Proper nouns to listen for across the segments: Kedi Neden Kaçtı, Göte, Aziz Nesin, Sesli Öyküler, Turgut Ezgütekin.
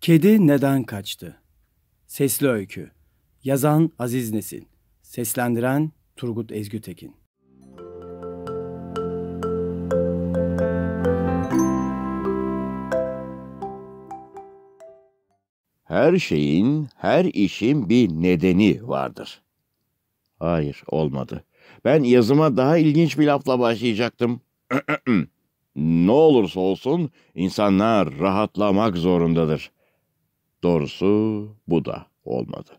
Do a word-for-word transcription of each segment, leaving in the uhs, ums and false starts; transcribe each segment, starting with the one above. Kedi neden kaçtı? Sesli öykü. Yazan Aziz Nesin. Seslendiren Turgut Ezgütekin. Her şeyin, her işin bir nedeni vardır. Hayır, olmadı. Ben yazıma daha ilginç bir lafla başlayacaktım. Ne olursa olsun insanlar rahatlamak zorundadır. Doğrusu bu da olmadı.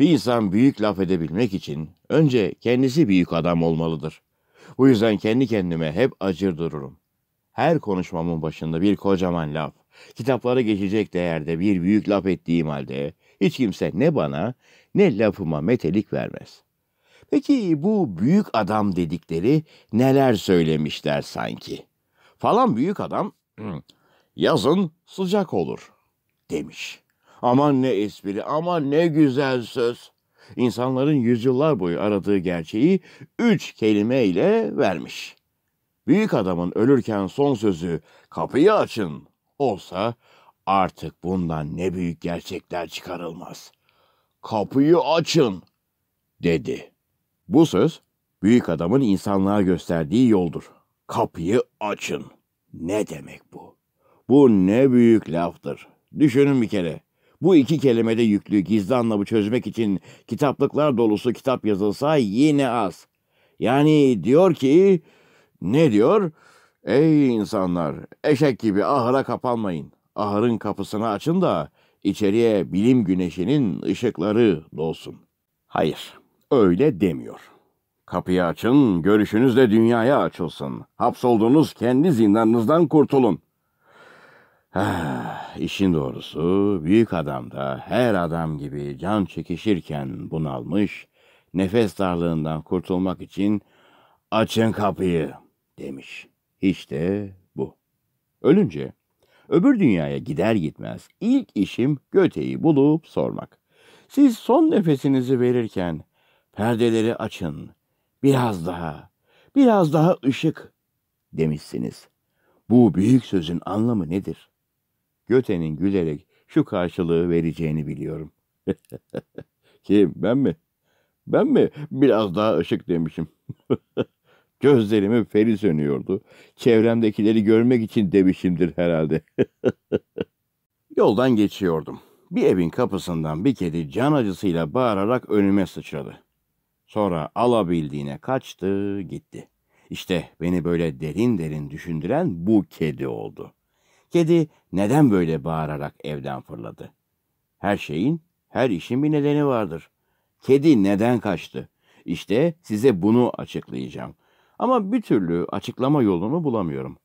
Bir insan büyük laf edebilmek için önce kendisi büyük adam olmalıdır. Bu yüzden kendi kendime hep acır dururum. Her konuşmamın başında bir kocaman laf, kitaplara geçecek değerde bir büyük laf ettiğim halde hiç kimse ne bana ne lafıma metelik vermez. Peki bu büyük adam dedikleri neler söylemişler sanki? Falan büyük adam yazın sıcak olur demiş. Aman ne espri, aman ne güzel söz. İnsanların yüzyıllar boyu aradığı gerçeği üç kelimeyle vermiş. Büyük adamın ölürken son sözü "kapıyı açın" olsa artık bundan ne büyük gerçekler çıkarılmaz. "Kapıyı açın" dedi. Bu söz büyük adamın insanlığa gösterdiği yoldur. Kapıyı açın. Ne demek bu? Bu ne büyük laftır. Düşünün bir kere. Bu iki kelimede yüklü gizli anlamı çözmek için kitaplıklar dolusu kitap yazılsa yine az. Yani diyor ki, ne diyor? Ey insanlar, eşek gibi ahıra kapanmayın. Ahırın kapısını açın da içeriye bilim güneşinin ışıkları dolsun. Hayır, öyle demiyor. Kapıyı açın, görüşünüz de dünyaya açılsın. Hapsolduğunuz kendi zindanınızdan kurtulun. Ah, işin doğrusu büyük adam da her adam gibi can çekişirken bunalmış, nefes darlığından kurtulmak için "açın kapıyı" demiş. İşte bu. Ölünce öbür dünyaya gider gitmez ilk işim Göte'yi bulup sormak. Siz son nefesinizi verirken "perdeleri açın, biraz daha, biraz daha ışık" demişsiniz. Bu büyük sözün anlamı nedir? Göte'nin gülerek şu karşılığı vereceğini biliyorum. Kim, ben mi? Ben mi? Biraz daha ışık demişim. Gözlerimin feri sönüyordu. Çevremdekileri görmek için demişimdir herhalde. Yoldan geçiyordum. Bir evin kapısından bir kedi can acısıyla bağırarak önüme sıçradı. Sonra alabildiğine kaçtı, gitti. İşte beni böyle derin derin düşündüren bu kedi oldu. Kedi neden böyle bağırarak evden fırladı? Her şeyin, her işin bir nedeni vardır. Kedi neden kaçtı? İşte size bunu açıklayacağım. Ama bir türlü açıklama yolunu bulamıyorum.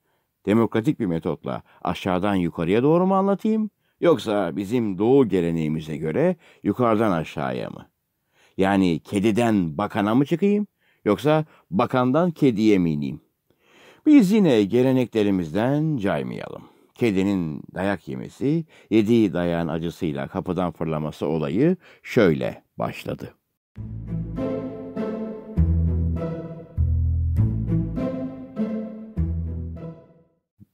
Demokratik bir metotla aşağıdan yukarıya doğru mu anlatayım? Yoksa bizim doğu geleneğimize göre yukarıdan aşağıya mı? Yani kediden bakana mı çıkayım? Yoksa bakandan kediye mi ineyim? Biz yine geleneklerimizden caymayalım. Kedinin dayak yemesi, yediği dayağın acısıyla kapıdan fırlaması olayı şöyle başladı.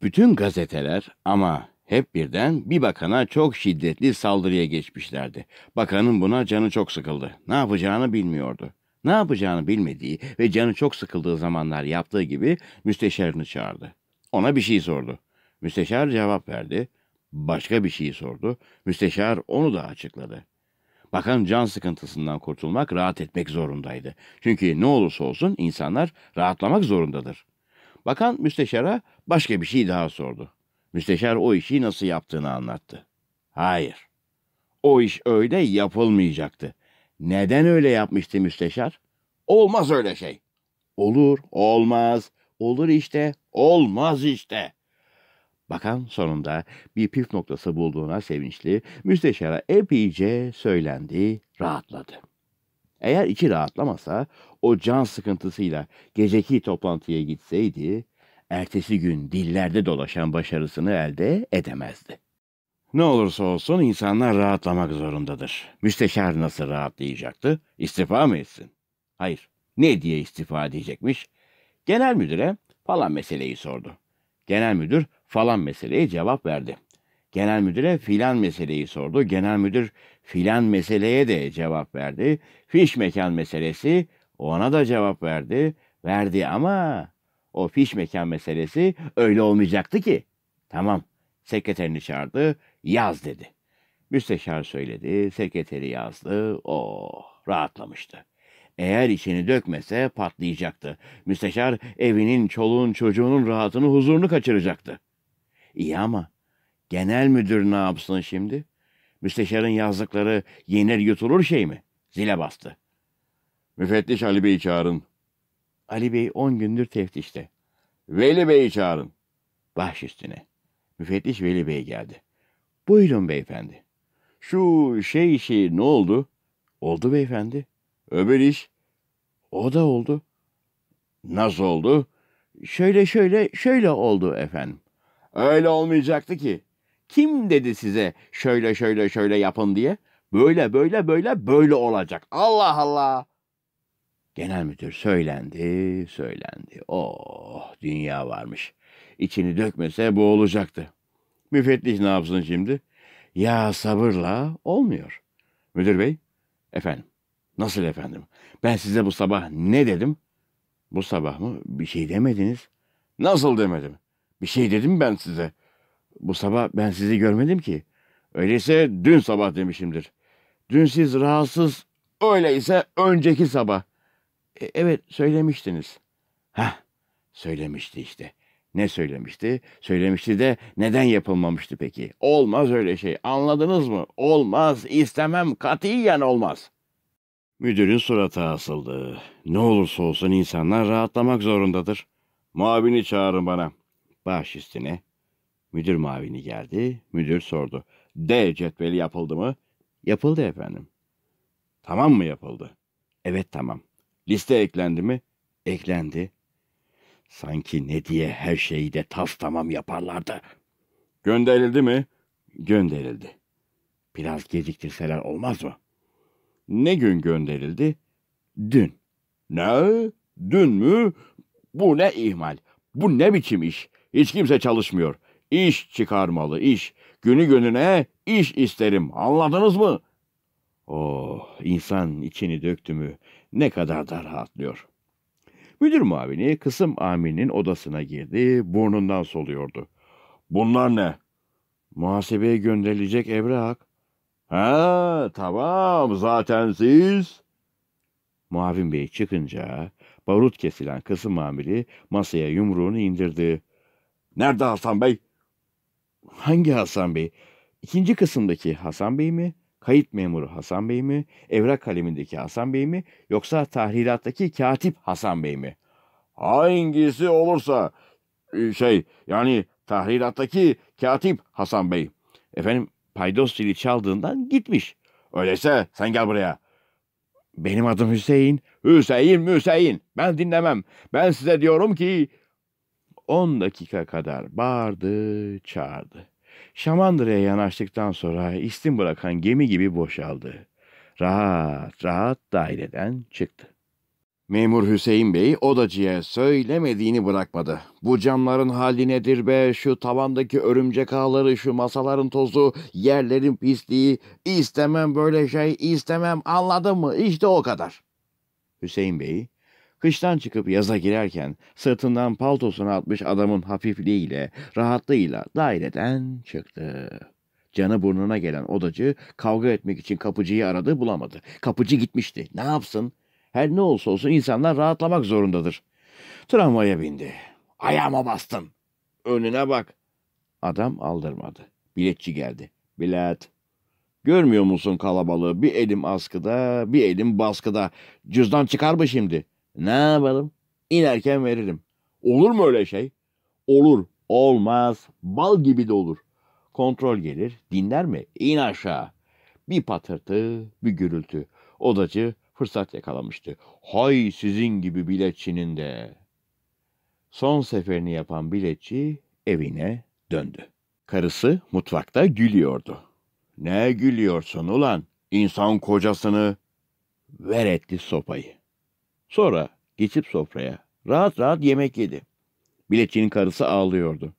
Bütün gazeteler ama hep birden bir bakana çok şiddetli saldırıya geçmişlerdi. Bakanın buna canı çok sıkıldı. Ne yapacağını bilmiyordu. Ne yapacağını bilmediği ve canı çok sıkıldığı zamanlar yaptığı gibi müsteşarını çağırdı. Ona bir şey sordu. Müsteşar cevap verdi. Başka bir şey sordu. Müsteşar onu da açıkladı. Bakan can sıkıntısından kurtulmak, rahat etmek zorundaydı. Çünkü ne olursa olsun insanlar rahatlamak zorundadır. Bakan müsteşara başka bir şey daha sordu. Müsteşar o işi nasıl yaptığını anlattı. Hayır, o iş öyle yapılmayacaktı. Neden öyle yapmıştı müsteşar? Olmaz öyle şey. Olur, olmaz, olur işte, olmaz işte. Bakan sonunda bir püf noktası bulduğuna sevinçli, müsteşara epeyce söylendi, rahatladı. Eğer içi rahatlamasa, o can sıkıntısıyla geceki toplantıya gitseydi, ertesi gün dillerde dolaşan başarısını elde edemezdi. Ne olursa olsun insanlar rahatlamak zorundadır. Müsteşar nasıl rahatlayacaktı? İstifa mı etsin? Hayır. Ne diye istifa edecekmiş? Genel müdüre falan meseleyi sordu. Genel müdür falan meseleye cevap verdi. genel müdüre filan meseleyi sordu. Genel müdür filan meseleye de cevap verdi. Fiş mekan meselesi ona da cevap verdi. Verdi ama o fiş mekan meselesi öyle olmayacaktı ki. Tamam, sekreterini çağırdı, yaz dedi. Müsteşar söyledi, sekreteri yazdı, oh, rahatlamıştı. Eğer içini dökmese patlayacaktı. Müsteşar evinin, çoluğun, çocuğunun rahatını, huzurunu kaçıracaktı. İyi ama genel müdür ne yapsın şimdi? Müsteşarın yazdıkları yenir yutulur şey mi? Zile bastı. Müfettiş Ali Bey'i çağırın. Ali Bey on gündür teftişte. Veli Bey'i çağırın. Baş üstüne. Müfettiş Veli Bey geldi. Buyurun beyefendi. Şu şey işi ne oldu? Oldu beyefendi. Öbür iş? O da oldu. Nasıl oldu? Şöyle şöyle şöyle oldu efendim. Öyle olmayacaktı ki. Kim dedi size şöyle şöyle şöyle yapın diye? Böyle böyle böyle böyle olacak. Allah Allah. Genel müdür söylendi, söylendi. Oh, dünya varmış. İçini dökmese bu olacaktı. Müfettiş ne yapsın şimdi? Ya sabırla olmuyor. Müdür bey, efendim. Nasıl efendim? Ben size bu sabah ne dedim? Bu sabah mı? Bir şey demediniz. Nasıl demedim? Bir şey dedim ben size. Bu sabah ben sizi görmedim ki. Öyleyse dün sabah demişimdir. Dün siz rahatsız, öyleyse önceki sabah. E, evet, söylemiştiniz. Hah, söylemişti işte. Ne söylemişti? Söylemişti de neden yapılmamıştı peki? Olmaz öyle şey. Anladınız mı? Olmaz, istemem, katiyen olmaz. Müdürün suratı asıldı. Ne olursa olsun insanlar rahatlamak zorundadır. Mavini çağırın bana. Baş üstüne. Müdür mavini geldi. Müdür sordu. D cetveli yapıldı mı? Yapıldı efendim. Tamam mı yapıldı? Evet tamam. Liste eklendi mi? Eklendi. Sanki ne diye her şeyi de tas tamam yaparlardı. Gönderildi mi? Gönderildi. Biraz geciktirseler olmaz mı? Ne gün gönderildi? Dün. Ne? Dün mü? Bu ne ihmal? Bu ne biçim iş? Hiç kimse çalışmıyor. İş çıkarmalı, iş. Günü gününe iş isterim. Anladınız mı? Oh, insan içini döktü mü ne kadar da rahatlıyor. Müdür muavini kısım amirinin odasına girdi, burnundan soluyordu. Bunlar ne? Muhasebeye gönderilecek evrak. Ha tamam, zaten siz. Muavin Bey çıkınca barut kesilen kısım amiri masaya yumruğunu indirdi. Nerede Hasan Bey? Hangi Hasan Bey? İkinci kısımdaki Hasan Bey mi? Kayıt memuru Hasan Bey mi? Evrak kalemindeki Hasan Bey mi? Yoksa tahrilattaki katip Hasan Bey mi? Hangisi olursa şey yani tahrilattaki katip Hasan Bey. Efendim, paydos zili çaldığından gitmiş. Öyleyse sen gel buraya. Benim adım Hüseyin. Hüseyin, Hüseyin. Ben dinlemem. Ben size diyorum ki... On dakika kadar bağırdı, çağırdı. Şamandıra'ya yanaştıktan sonra istim bırakan gemi gibi boşaldı. Rahat rahat daireden çıktı. Memur Hüseyin Bey odacıya söylemediğini bırakmadı. Bu camların hali nedir be, şu tavandaki örümcek ağları, şu masaların tozu, yerlerin pisliği, istemem böyle şey, istemem, anladın mı? İşte o kadar. Hüseyin Bey, kıştan çıkıp yaza girerken sırtından paltosuna atmış adamın hafifliğiyle, rahatlığıyla daireden çıktı. Canı burnuna gelen odacı kavga etmek için kapıcıyı aradı, bulamadı. Kapıcı gitmişti. Ne yapsın? Her ne olsa olsun insanlar rahatlamak zorundadır. Tramvaya bindi. Ayağıma bastın. Önüne bak. Adam aldırmadı. Biletçi geldi. Bilet. Görmüyor musun kalabalığı? Bir elim askıda, bir elim baskıda. Cüzdan çıkar mı şimdi? Ne yapalım? İnerken veririm. Olur mu öyle şey? Olur. Olmaz. Bal gibi de olur. Kontrol gelir. Dinler mi? İn aşağı. Bir patırtı, bir gürültü. Odacı fırsat yakalamıştı. Hay sizin gibi biletçinin de. Son seferini yapan biletçi evine döndü. Karısı mutfakta gülüyordu. Ne gülüyorsun ulan? İnsan kocasını. Ver etti sopayı. Sonra geçip sofraya rahat rahat yemek yedi. Biletçinin karısı ağlıyordu.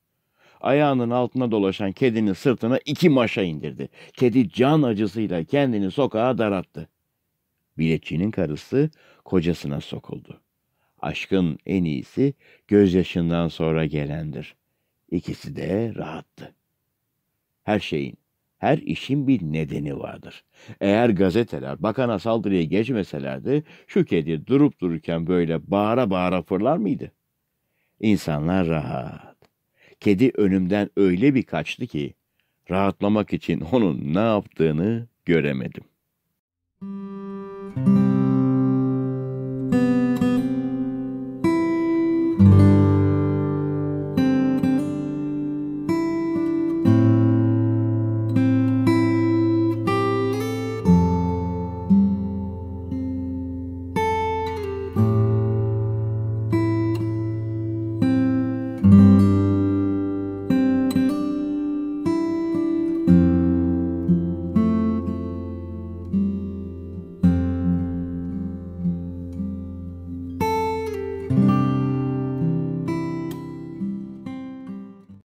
ayağının altına dolaşan kedinin sırtına iki maşa indirdi. Kedi can acısıyla kendini sokağa darattı. Biletçinin karısı kocasına sokuldu. Aşkın en iyisi gözyaşından sonra gelendir. İkisi de rahattı. Her şeyin, her işin bir nedeni vardır. Eğer gazeteler bakana saldırıya geçmeselerdi, şu kedi durup dururken böyle bağıra bağıra fırlar mıydı? İnsanlar rahat. Kedi önümden öyle bir kaçtı ki, rahatlamak için onun ne yaptığını göremedim.